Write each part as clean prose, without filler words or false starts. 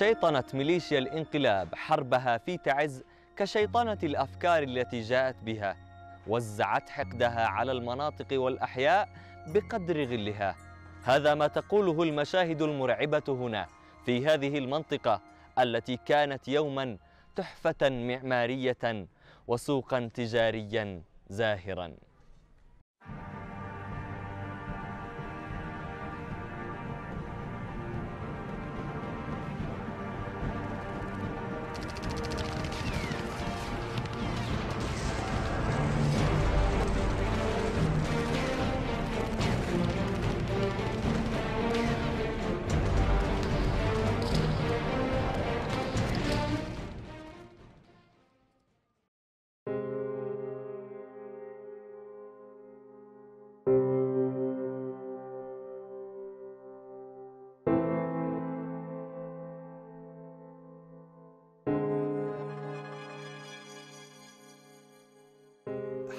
شيطنت ميليشيا الانقلاب حربها في تعز كشيطنة الأفكار التي جاءت بها، وزعت حقدها على المناطق والأحياء بقدر غلها. هذا ما تقوله المشاهد المرعبة هنا في هذه المنطقة التي كانت يوما تحفة معمارية وسوقا تجاريا زاهرا.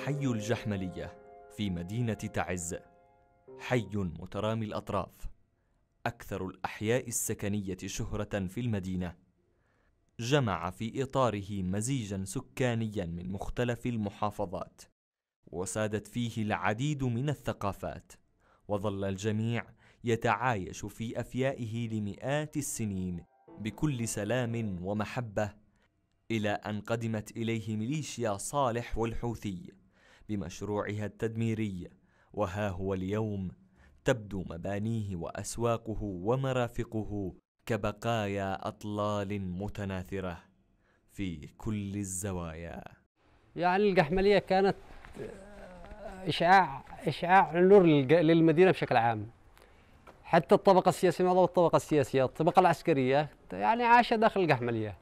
حي الجحملية في مدينة تعز، حي مترامي الأطراف، أكثر الأحياء السكنية شهرة في المدينة. جمع في إطاره مزيجا سكانيا من مختلف المحافظات، وسادت فيه العديد من الثقافات، وظل الجميع يتعايش في أفيائه لمئات السنين بكل سلام ومحبة، إلى أن قدمت إليه ميليشيا صالح والحوثي بمشروعها التدميري، وها هو اليوم تبدو مبانيه وأسواقه ومرافقه كبقايا أطلال متناثرة في كل الزوايا. يعني الجحملية كانت إشعاع نور للمدينة بشكل عام، حتى الطبقة السياسية، ما ضمن الطبقة السياسية، الطبقة العسكرية يعني عاش داخل الجحملية،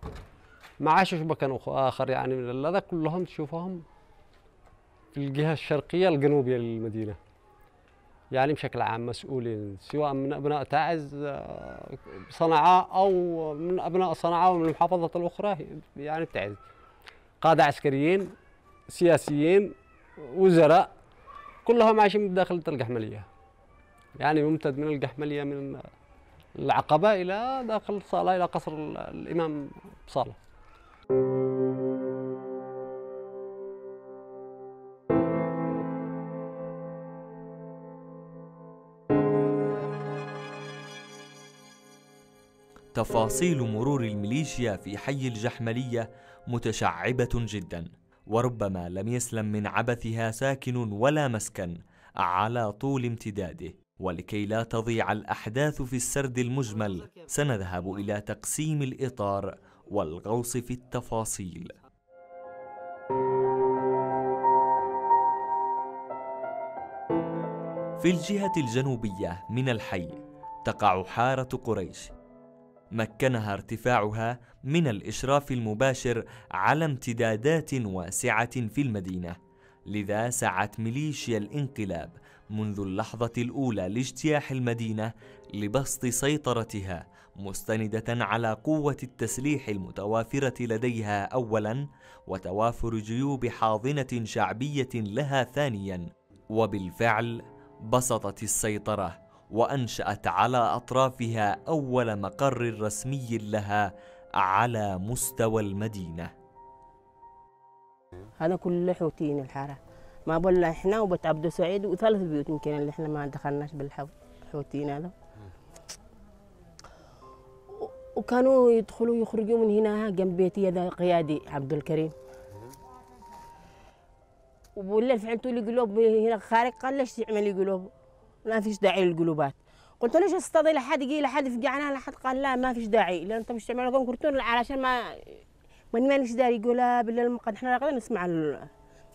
ما عاشوا مكان آخر يعني من هذا، كلهم تشوفهم في الجهة الشرقية الجنوبية للمدينة، يعني بشكل عام مسؤولين سواء من أبناء تعز صنعاء أو من أبناء صنعاء ومن المحافظات الأخرى، يعني تعز قادة عسكريين سياسيين وزراء كلهم عايشين بداخل الجحملية، يعني ممتد من الجحملية من العقبة إلى داخل صالة إلى قصر الإمام صالح. تفاصيل مرور الميليشيا في حي الجحملية متشعبة جدا، وربما لم يسلم من عبثها ساكن ولا مسكن على طول امتداده. ولكي لا تضيع الأحداث في السرد المجمل، سنذهب إلى تقسيم الإطار والغوص في التفاصيل. في الجهة الجنوبية من الحي تقع حارة قريش، مكنها ارتفاعها من الإشراف المباشر على امتدادات واسعة في المدينة، لذا سعت ميليشيا الانقلاب منذ اللحظة الأولى لاجتياح المدينة لبسط سيطرتها، مستندة على قوة التسليح المتوافرة لديها أولاً، وتوافر جيوب حاضنة شعبية لها ثانياً. وبالفعل بسطت السيطرة وأنشأت على أطرافها أول مقر رسمي لها على مستوى المدينة. هذا كله حوتين الحارة، ما بقولنا إحنا وبيت عبدو سعيد وثلاث بيوت يمكن اللي إحنا ما دخلناش بالحوتين هذا، وكانوا يدخلوا يخرجوا من هنا جنب بيتي هذا قيادي عبد الكريم، وبقول لهم انتوا لي قلوب هنا خارج، قال ليش تعملي قلوب؟ ما فيش داعي للقلوبات. قلت له ليش اصطادي لحد يجي لحد فقعنا لحد؟ قال لا ما فيش داعي، لان انت مش تعمل لكم كرتون علشان ما نش داري قلاب الا المقد، احنا نقدر نسمع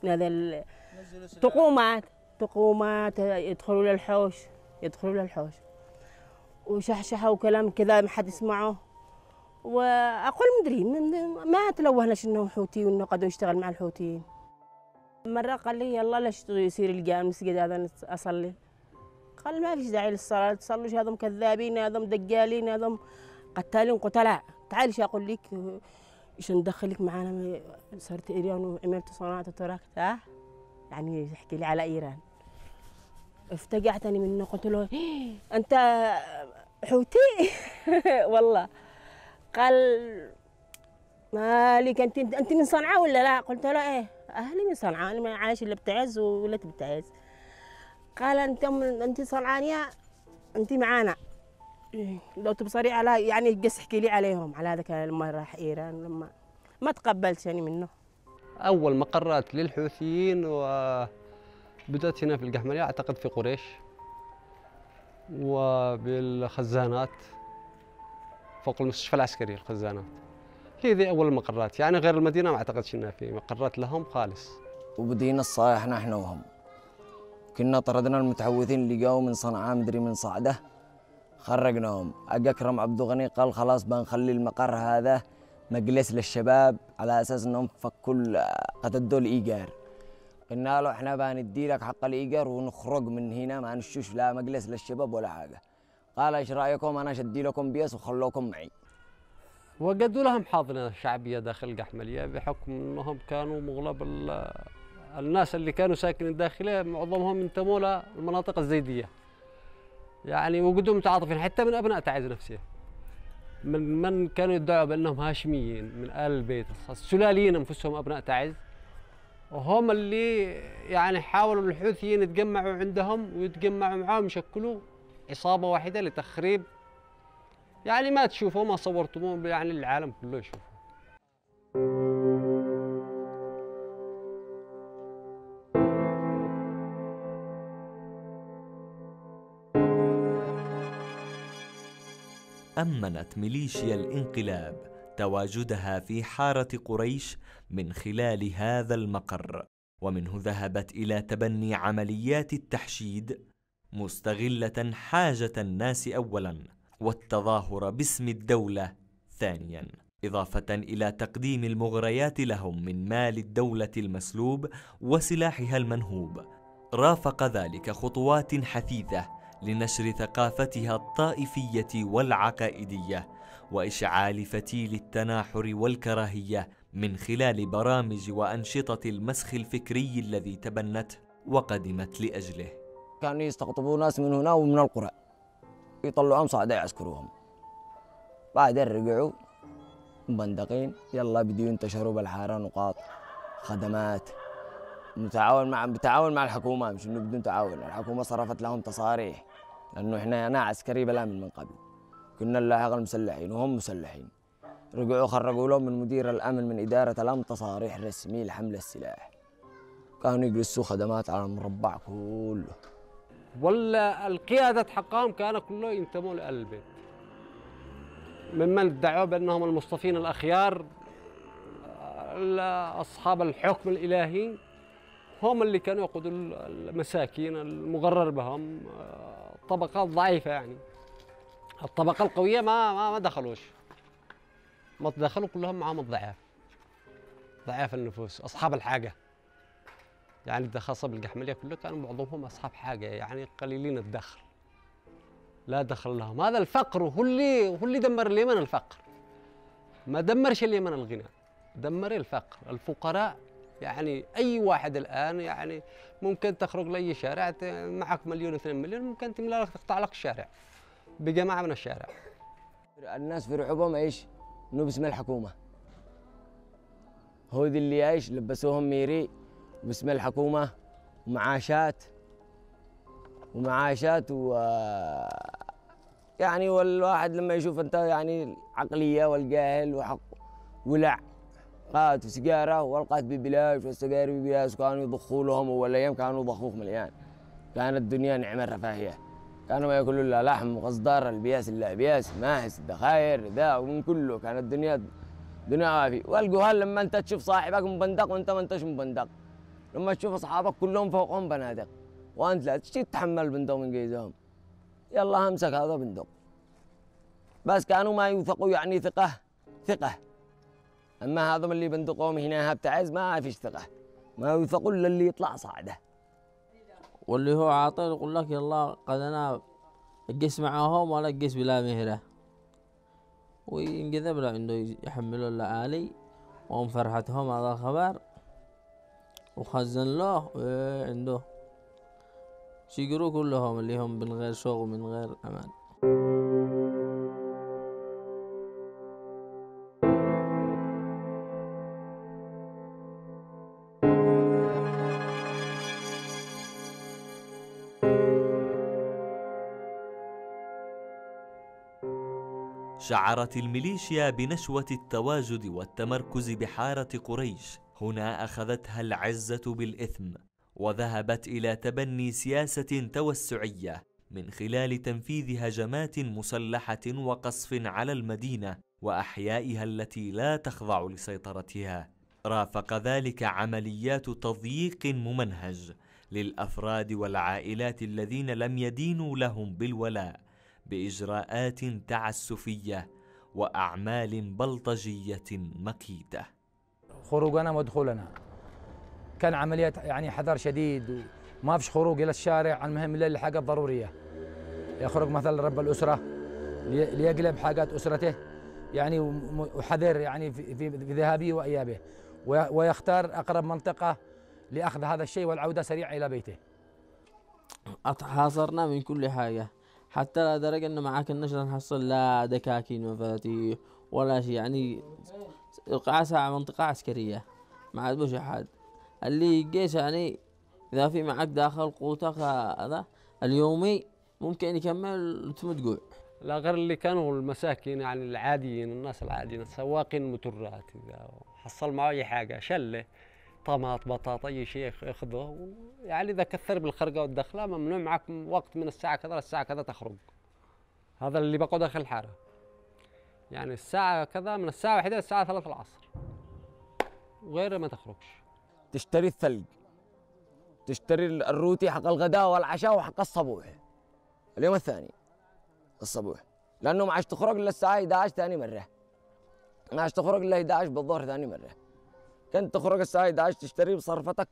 هذا التقومات يدخلوا للحوش وشحشحه وكلام كذا ما حد يسمعه، واقول مدري ما تلوهناش انه حوتي وانه قد يشتغل مع الحوتيين. مره قال لي يلا ليش يصير الجامع المسجد هذا اصلي؟ قال ما فيش داعي للصلاة، تصلوش هذم كذابين، هذم دجالين، هذم قتالين قتلاء، تعالي ايش اقول لك ايش ندخلك معانا. صرت ايران وعملت صناعة وتركت، يعني يحكي لي على ايران. افتقعتني منه، قلت له انت حوتي والله. قال مالك انت من صنعاء ولا لا؟ قلت له ايه، اهلي من صنعاء، انا ما عايش الا بتعز وولدت بتعز. قال انت صنعانيه، انت معانا، لو تبصري على يعني جس احكي لي عليهم. على ذاك لما راح ايران لما ما تقبلتش يعني منه. اول ما قررت للحوثيين وبدات هنا في الجحملية، اعتقد في قريش وبالخزانات فوق المستشفى العسكري، الخزانات هذه اول المقرات، يعني غير المدينه ما اعتقدش انها في مقرات لهم خالص. وبدينا الصياحنا احنا وهم، كنا طردنا المتعوذين اللي جاوا من صنعاء مدري من صعده، خرجناهم. اجا اكرم عبد الغني قال خلاص بنخلي المقر هذا مجلس للشباب على اساس انهم فكوا قتدوا الايجار. قلنا له احنا بندي لك حق الايجار ونخرج من هنا، ما نشوش لا مجلس للشباب ولا حاجه. قال ايش رايكم انا شدي لكم بيس وخلوكم معي. وجدوا لهم حاضنه شعبيه داخل الجحمليه بحكم انهم كانوا مغلب الناس اللي كانوا ساكنين داخلها معظمهم انتموا للمناطق الزيديه. يعني وجودهم متعاطفين حتى من ابناء تعز نفسه. من كانوا يدعوا بانهم هاشميين من ال البيت، السلاليين انفسهم ابناء تعز. وهم اللي يعني حاولوا الحوثيين يتجمعوا عندهم ويتجمعوا معاهم يشكلوا عصابه واحده لتخريب، يعني ما تشوفوه ما صورتموه، يعني العالم كله يشوفه. أمنت ميليشيا الانقلاب تواجدها في حارة قريش من خلال هذا المقر، ومنه ذهبت إلى تبني عمليات التحشيد مستغلة حاجة الناس أولاً، والتظاهر باسم الدولة ثانياً، إضافة إلى تقديم المغريات لهم من مال الدولة المسلوب وسلاحها المنهوب. رافق ذلك خطوات حثيثة لنشر ثقافتها الطائفية والعقائدية وإشعال فتيل التناحر والكراهية من خلال برامج وأنشطة المسخ الفكري الذي تبنته وقدمت لأجله. كانوا يستقطبوا ناس من هنا ومن القرى، يطلعوهم صعداء يعسكروهم، بعدين رجعوا مبندقين، يلا بديوا ينتشروا بالحارة، نقاط خدمات متعاون مع بتعاون مع الحكومة، مش انه بدون تعاون. الحكومة صرفت لهم تصاريح لانه احنا هنا عسكري بلا من قبل، كنا نلاحق المسلحين وهم مسلحين. رجعوا خرجوا لهم من مدير الامن من ادارة الامن تصاريح رسمي لحمل السلاح، كانوا يجلسوا خدمات على المربع كله، ولا القيادة حقهم كانوا كله ينتموا لآل البيت، ممن ادعوا بأنهم المصطفين الأخيار أصحاب الحكم الإلهي، هم اللي كانوا يقودوا المساكين المغرر بهم، الطبقات ضعيفة، يعني الطبقة القوية ما دخلوش، ما تدخلوا كلهم معهم الضعاف، ضعاف النفوس، أصحاب الحاجة. يعني خاصة بالجحملية كله كانوا معظمهم أصحاب حاجة، يعني قليلين الدخل، لا دخل لهم. هذا الفقر هو اللي دمر اليمن. الفقر ما دمرش اليمن الغنى، دمر الفقر. الفقراء يعني أي واحد الآن يعني ممكن تخرج لأي شارع معك مليون 2 مليون ممكن تملا لك تقطع لك الشارع بجماعة من الشارع. الناس في رعبهم ايش؟ إنه باسم الحكومة هو ذي اللي ايش لبسوهم ميري باسم الحكومة، ومعاشات و يعني والواحد لما يشوف انت يعني العقلية والجاهل وحق ولع قات وسجارة والقات ببلاش والسجاير ببلاش، كانوا يضخوا لهم. أول أيام كانوا ضخوك مليان، كانت الدنيا نعمة رفاهية، كانوا ما ياكلوا إلا لحم وقصدار، البياس إلا البياس، ماهس الدخاير ذا ومن كله، كانت الدنيا دنيا عافية. والجهال لما أنت تشوف صاحبك مبندق وأنت ما أنتش مبندق، لما تشوف اصحابك كلهم فوقهم بنادق وانت لا تشتي تتحمل بندق من قيدهم، يلا همسك هذا بندق. بس كانوا ما يوثقوا يعني ثقه. اما هذا اللي بندقهم هنا بتعز ما فيش ثقه، ما يوثقوا الا اللي يطلع صعده، واللي هو عاطل يقول لك يلا قد انا اجلس معاهم ولا اجلس بلا مهره، وينجذب له انه يحملوا الاهالي وهم فرحتهم هذا الخبر وخزن له عنده شجروا كلهم اللي هم من غير شغل من غير أمان. شعرت الميليشيا بنشوة التواجد والتمركز بحارة قريش. هنا أخذتها العزة بالإثم، وذهبت إلى تبني سياسة توسعية من خلال تنفيذ هجمات مسلحة وقصف على المدينة وأحيائها التي لا تخضع لسيطرتها. رافق ذلك عمليات تضييق ممنهج للأفراد والعائلات الذين لم يدينوا لهم بالولاء، بإجراءات تعسفية وأعمال بلطجية مكيدة. خروجنا ودخولنا كان عمليات يعني حذر شديد، ما فيش خروج إلى الشارع، المهم إلا الحاجة الضرورية. يخرج مثلا رب الأسرة ليقلب حاجات أسرته يعني، وحذر يعني في ذهابه وإيابه، ويختار أقرب منطقة لأخذ هذا الشيء والعودة سريعة إلى بيته. حاصرنا من كل حاجة، حتى لدرجة أنه ما كناش نحصل لا دكاكين ومفاتيح ولا شيء، يعني قعسة على منطقة عسكرية ما عاد أحد. اللي الجيش يعني إذا في معك داخل قوتك هذا اليومي ممكن يكمل وتموت جوع. لا غير اللي كانوا المساكين يعني العاديين، الناس العاديين، السواقين المترات، إذا حصل معه أي حاجة شلة طماط بطاطا أي شيء ياخذه، يعني إذا كثر بالخرقة والدخلة ممنوع معك وقت من الساعة كذا للساعة كذا تخرج. هذا اللي بقوا داخل الحارة يعني الساعة كذا من الساعة 1 للساعة 3 العصر وغيره ما تخرجش. تشتري الثلج، تشتري الروتي حق الغداء والعشاء وحق الصبوح اليوم الثاني الصبوح، لأنه ما عادش تخرج إلا الساعة 11 ثاني مرة، ما عادش تخرج إلا 11 بالظهر ثاني مرة. كنت تخرج الساعة 11 تشتري بصرفتك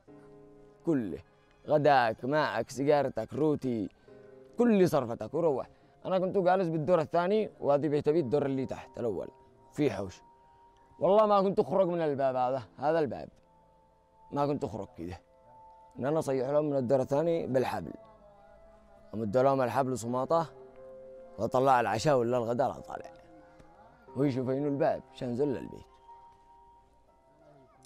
كله، غداك ماءك سيجارتك روتي كل صرفتك وروح. أنا كنت جالس بالدور الثاني وهذه بيتبي الدور اللي تحت الأول في حوش، والله ما كنت أخرج من الباب هذا الباب ما كنت أخرج كده. إن أنا صيح لهم من الدور الثاني بالحبل، أمد لهم الحبل صماطة وأطلع العشاء ولا الغداء لا طالع، ويشوفين الباب شنزل للبيت.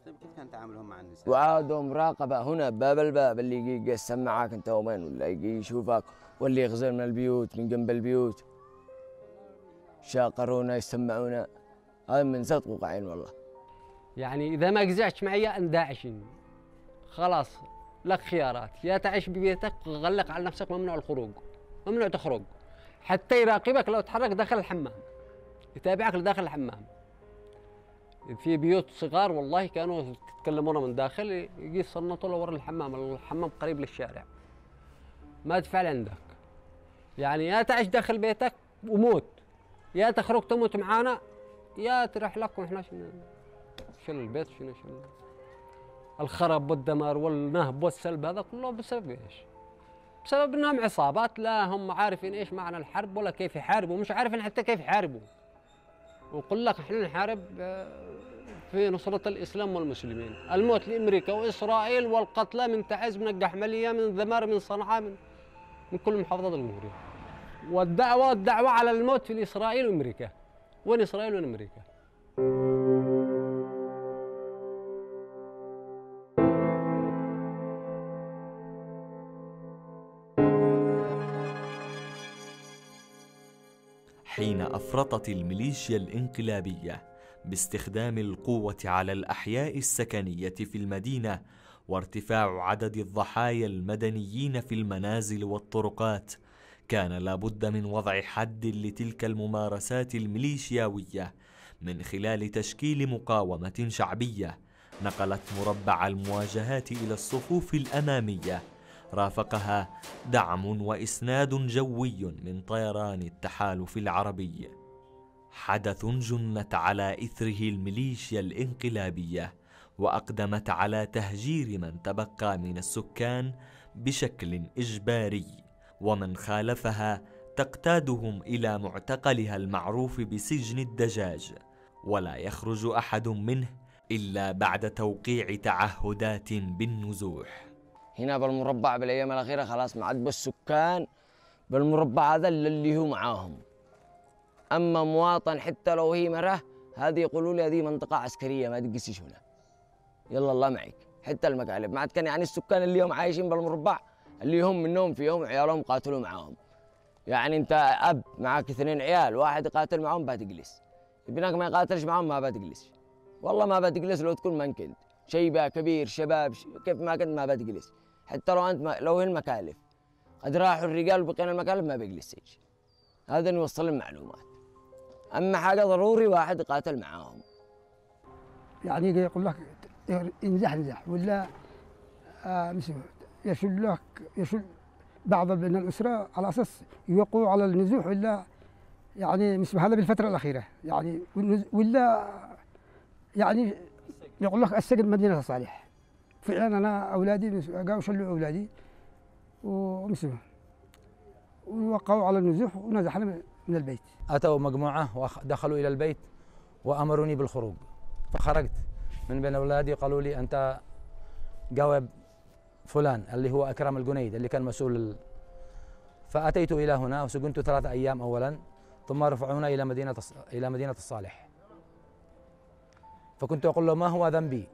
كيف كان تعاملهم مع النساء؟ وعادوا مراقبة هنا باب اللي يجي يسمعك أنت ومين، ولا يجي يشوفك، واللي يغزل من البيوت من جنب البيوت شاقرونا يسمعونا. هذا من صدق وقعين والله. يعني إذا ما قزعتش معي أن داعشين خلاص لك خيارات، يا تعيش ببيتك غلق على نفسك، ممنوع الخروج، ممنوع تخرج، حتى يراقبك لو تحرك داخل الحمام، يتابعك لداخل الحمام. في بيوت صغار والله كانوا يتكلمون من داخل، يجي يصنطوا له ورا الحمام، الحمام قريب للشارع. ما تفعل عندك يعني يا تعيش داخل بيتك وموت، يا تخرج تموت معانا، يا تروح لك ونحن شنو البيت شنو الخرب والدمار والنهب والسلب، هذا كله بسبب ايش؟ بسبب انهم عصابات لا هم عارفين ايش معنى الحرب ولا كيف يحاربوا، مش عارفين حتى كيف يحاربوا. وقل لك احنا نحارب في نصرة الإسلام والمسلمين، الموت لأمريكا وإسرائيل والقتلى من تعز من الجحملية من الذمار من صنعاء من كل محافظات الجمهورية. والدعوة على الموت في إسرائيل وأمريكا، وين إسرائيل وين أمريكا؟ حين أفرطت الميليشيا الإنقلابية باستخدام القوة على الأحياء السكنية في المدينة وارتفاع عدد الضحايا المدنيين في المنازل والطرقات، كان لابد من وضع حد لتلك الممارسات الميليشياوية من خلال تشكيل مقاومة شعبية نقلت مربع المواجهات إلى الصفوف الأمامية. رافقها دعم وإسناد جوي من طيران التحالف العربي، حدث جنت على إثره الميليشيا الإنقلابية وأقدمت على تهجير من تبقى من السكان بشكل إجباري، ومن خالفها تقتادهم إلى معتقلها المعروف بسجن الدجاج، ولا يخرج أحد منه إلا بعد توقيع تعهدات بالنزوح. هنا بالمربع بالايام الاخيره خلاص ما عاد بالسكان بالمربع هذا اللي هو معاهم، اما مواطن حتى لو هي مره هذه يقولوا لي هذه منطقه عسكريه ما تقسيش هنا، يلا الله معك. حتى المقالب ما عاد كان يعني السكان اللي هم عايشين بالمربع اللي هم منهم فيهم عيالهم قاتلوا معاهم، يعني انت اب معاك 2 عيال، واحد يقاتل معهم بتجلس، ابنك ما يقاتلش معهم ما بتجلس، والله ما بتجلس لو تكون من كنت شيبه كبير شباب كيف ما كنت ما بتجلس، حتى لو انت لو هي المكالف قد راحوا الرجال وبقينا المكالف ما بيجلسش. هذا نوصل المعلومات. اما حاجه ضروري واحد يقاتل معاهم. يعني يقول لك انزح انزح ولا يشل بعض من الاسره على اساس يوقعوا على النزوح، ولا يعني مثل هذا بالفتره الاخيره يعني، ولا يعني يقول لك السجن مدينه صالح. فعلا انا اولادي قاموا شلوا اولادي ومسكوهم ووقعوا على النزوح ونزحنا من البيت. اتوا مجموعه ودخلوا الى البيت وامروني بالخروج، فخرجت من بين اولادي قالوا لي انت جاوب فلان اللي هو اكرم الجنيد اللي كان مسؤول. فاتيت الى هنا وسجنت 3 ايام اولا، ثم رفعونا الى مدينه الصالح. فكنت اقول له ما هو ذنبي؟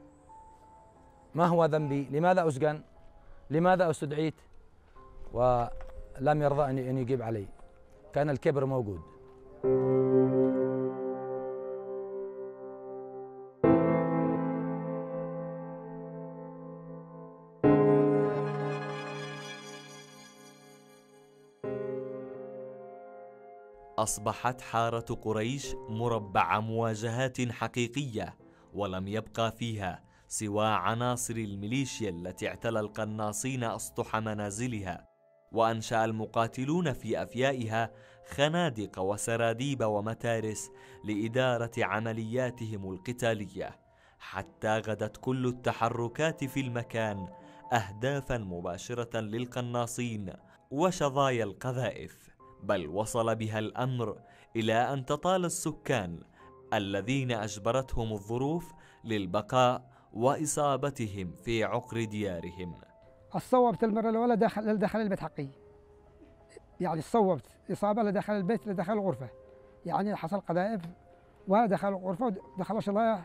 ما هو ذنبي؟ لماذا اسجن؟ لماذا استدعيت؟ ولم يرضى ان يجيب علي، كان الكبر موجود. أصبحت حارة قريش مربع مواجهات حقيقية، ولم يبقى فيها سوى عناصر الميليشيا التي اعتلى القناصين أسطح منازلها، وأنشأ المقاتلون في أفيائها خنادق وسراديب ومتارس لإدارة عملياتهم القتالية، حتى غدت كل التحركات في المكان أهدافا مباشرة للقناصين وشظايا القذائف، بل وصل بها الأمر إلى أن تطال السكان الذين أجبرتهم الظروف للبقاء وإصابتهم في عقر ديارهم. صوبت المرة الأولى دخل البيت حقي، يعني صوبت إصابة لدخل البيت لدخل الغرفة، يعني حصل قذائف وأنا دخل الغرفة ودخل شظايا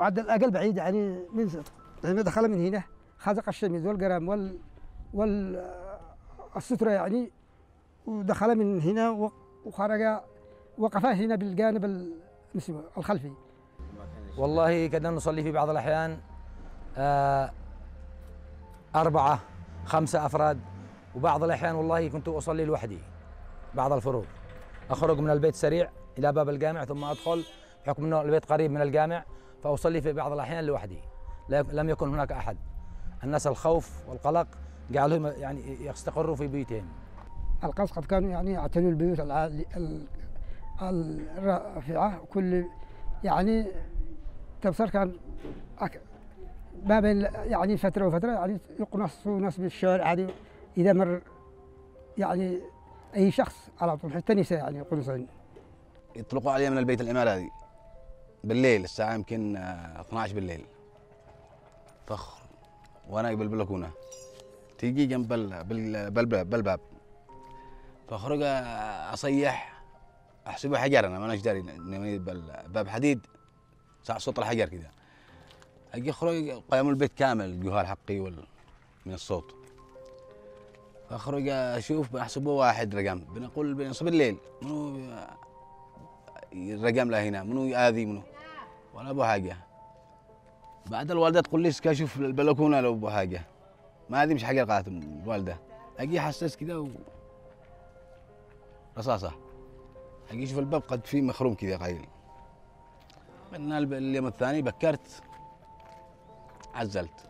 وعد الأقل بعيد، يعني من دخل من هنا خزق الشميز والقرام السترة يعني، ودخل من هنا وخرج وقف هنا بالجانب الخلفي. والله كنا نصلي في بعض الأحيان 4 5 أفراد، وبعض الأحيان والله كنت أصلي لوحدي بعض الفروض. أخرج من البيت سريع إلى باب الجامع ثم أدخل، بحكم أنه البيت قريب من الجامع فأصلي في بعض الأحيان لوحدي، لم يكن هناك أحد. الناس الخوف والقلق جعلهم يعني يستقروا في بيوتهم. القص قد كانوا يعني يعتنوا البيوت الرافعه، كل يعني تبصر كان ما بين يعني فتره وفتره يعني يقنصوا ناس بالشارع عادي، اذا مر يعني اي شخص على طول حتى النساء يعني يقنصون. يطلقوا علي من البيت الاماراتي بالليل الساعه يمكن 12 بالليل فخر، وانا بالبلكونه تيجي جنب بالباب فاخرج اصيح احسبه حجر، انا ماناش داري باب حديد صوت الحجر كذا، اجي اخرج قيام البيت كامل الجهال حقي من الصوت، فاخرج اشوف احسبه واحد رقم، بنقول بنصب الليل منو الرقم لا هنا منو يؤذي منو ولا ابو حاجه. بعد الوالده تقول لي اسكت شوف البلكونه لو ابو حاجه، ما هذه مش حاجه قالت الوالده، اجي حساس كده رصاصه، اجي اشوف الباب قد فيه مخروم كده قليل. من اليوم الثاني بكرت عزلت.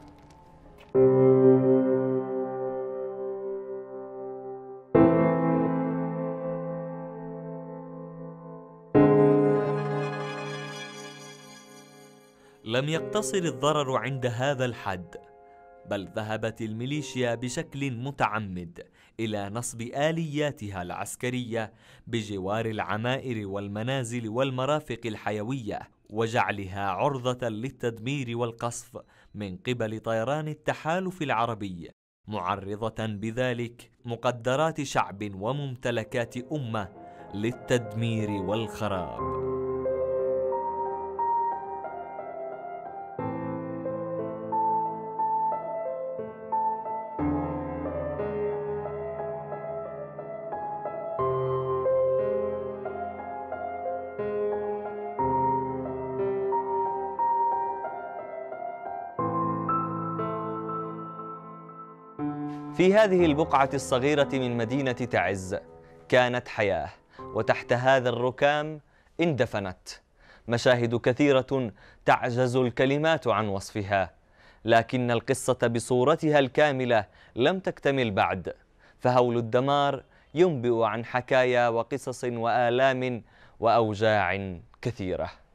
لم يقتصر الضرر عند هذا الحد، بل ذهبت الميليشيا بشكل متعمد إلى نصب آلياتها العسكرية بجوار العمائر والمنازل والمرافق الحيوية، وجعلها عرضة للتدمير والقصف من قبل طيران التحالف العربي، معرضة بذلك مقدرات شعب وممتلكات أمة للتدمير والخراب. في هذه البقعة الصغيرة من مدينة تعز كانت حياة، وتحت هذا الركام اندفنت مشاهد كثيرة تعجز الكلمات عن وصفها، لكن القصة بصورتها الكاملة لم تكتمل بعد، فهول الدمار ينبئ عن حكايا وقصص وآلام وأوجاع كثيرة.